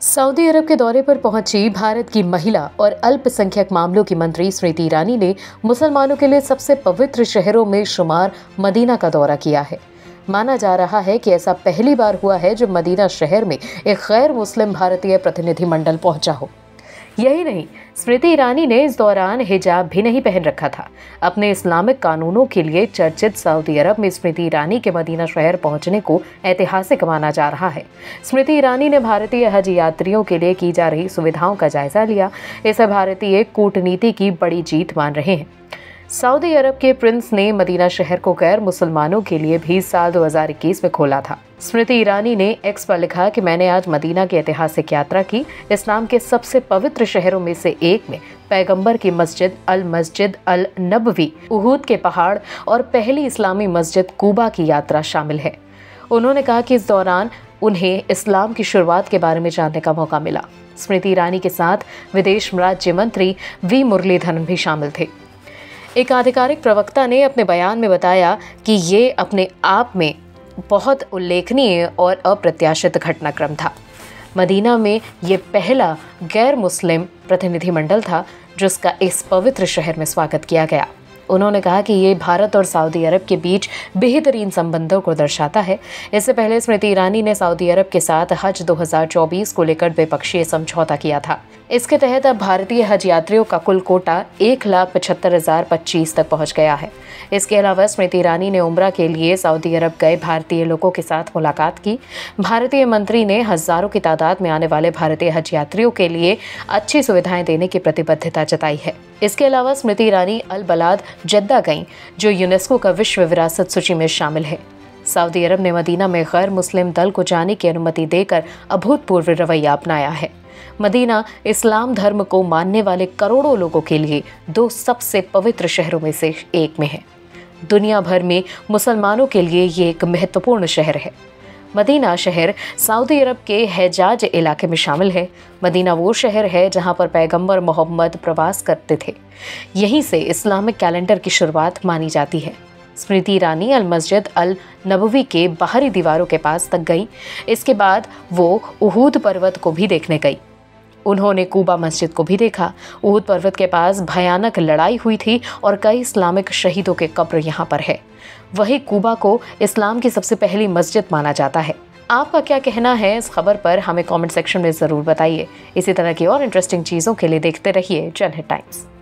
Saudi अरब के दौरे पर पहुंची भारत की महिला और अल्पसंख्यक मामलों की मंत्री स्मृति ईरानी ने मुसलमानों के लिए सबसे पवित्र शहरों में शुमार मदीना का दौरा किया है। माना जा रहा है कि ऐसा पहली बार हुआ है जब मदीना शहर में एक गैर मुस्लिम भारतीय प्रतिनिधिमंडल पहुंचा हो। यही नहीं, स्मृति ईरानी ने इस दौरान हिजाब भी नहीं पहन रखा था। अपने इस्लामिक कानूनों के लिए चर्चित सऊदी अरब में स्मृति ईरानी के मदीना शहर पहुंचने को ऐतिहासिक माना जा रहा है। स्मृति ईरानी ने भारतीय हज यात्रियों के लिए की जा रही सुविधाओं का जायजा लिया। इसे भारतीय कूटनीति की बड़ी जीत मान रहे हैं। सऊदी अरब के प्रिंस ने मदीना शहर को गैर मुसलमानों के लिए भी साल 2021 में खोला था। स्मृति ईरानी ने एक्स पर लिखा कि मैंने आज मदीना की ऐतिहासिक यात्रा की। इस्लाम के सबसे पवित्र शहरों में से एक में पैगंबर की मस्जिद अल नबवी, उहुद के पहाड़ और पहली इस्लामी मस्जिद कुबा की यात्रा शामिल है। उन्होंने कहा कि इस दौरान उन्हें इस्लाम की शुरुआत के बारे में जानने का मौका मिला। स्मृति ईरानी के साथ विदेश राज्य मंत्री वी मुरलीधरन भी शामिल थे। एक आधिकारिक प्रवक्ता ने अपने बयान में बताया कि ये अपने आप में बहुत उल्लेखनीय और अप्रत्याशित घटनाक्रम था। मदीना में ये पहला गैर मुस्लिम प्रतिनिधिमंडल था जिसका इस पवित्र शहर में स्वागत किया गया। उन्होंने कहा कि ये भारत और सऊदी अरब के बीच बेहतरीन संबंधों को दर्शाता है। इससे पहले स्मृति ईरानी ने सऊदी अरब के साथ हज 2024 को लेकर द्विपक्षीय समझौता किया था। इसके तहत अब भारतीय हज यात्रियों का कुल कोटा 1,75,025 तक पहुंच गया है। इसके अलावा स्मृति ईरानी ने उम्रा के लिए सऊदी अरब गए भारतीय लोगों के साथ मुलाकात की। भारतीय मंत्री ने हजारों की तादाद में आने वाले भारतीय हज यात्रियों के लिए अच्छी सुविधाएं देने की प्रतिबद्धता जताई है। इसके अलावा स्मृति ईरानी अल बलाद जद्दा गईं, जो यूनेस्को का विश्व विरासत सूची में शामिल है। सऊदी अरब ने मदीना में गैर मुस्लिम दल को जाने की अनुमति देकर अभूतपूर्व रवैया अपनाया है। मदीना इस्लाम धर्म को मानने वाले करोड़ों लोगों के लिए दो सबसे पवित्र शहरों में से एक में है। दुनिया भर में मुसलमानों के लिए ये एक महत्वपूर्ण शहर है। मदीना शहर सऊदी अरब के हिजाज इलाके में शामिल है। मदीना वो शहर है जहां पर पैगंबर मोहम्मद प्रवास करते थे। यहीं से इस्लामिक कैलेंडर की शुरुआत मानी जाती है। स्मृति ईरानी अल मस्जिद अल नबवी के बाहरी दीवारों के पास तक गई। इसके बाद वो उहुद पर्वत को भी देखने गई। उन्होंने कुबा मस्जिद को भी देखा। उहुद पर्वत के पास भयानक लड़ाई हुई थी और कई इस्लामिक शहीदों के कब्र यहाँ पर है। वही कुबा को इस्लाम की सबसे पहली मस्जिद माना जाता है। आपका क्या कहना है इस खबर पर, हमें कमेंट सेक्शन में ज़रूर बताइए। इसी तरह की और इंटरेस्टिंग चीज़ों के लिए देखते रहिए जनहिट टाइम्स।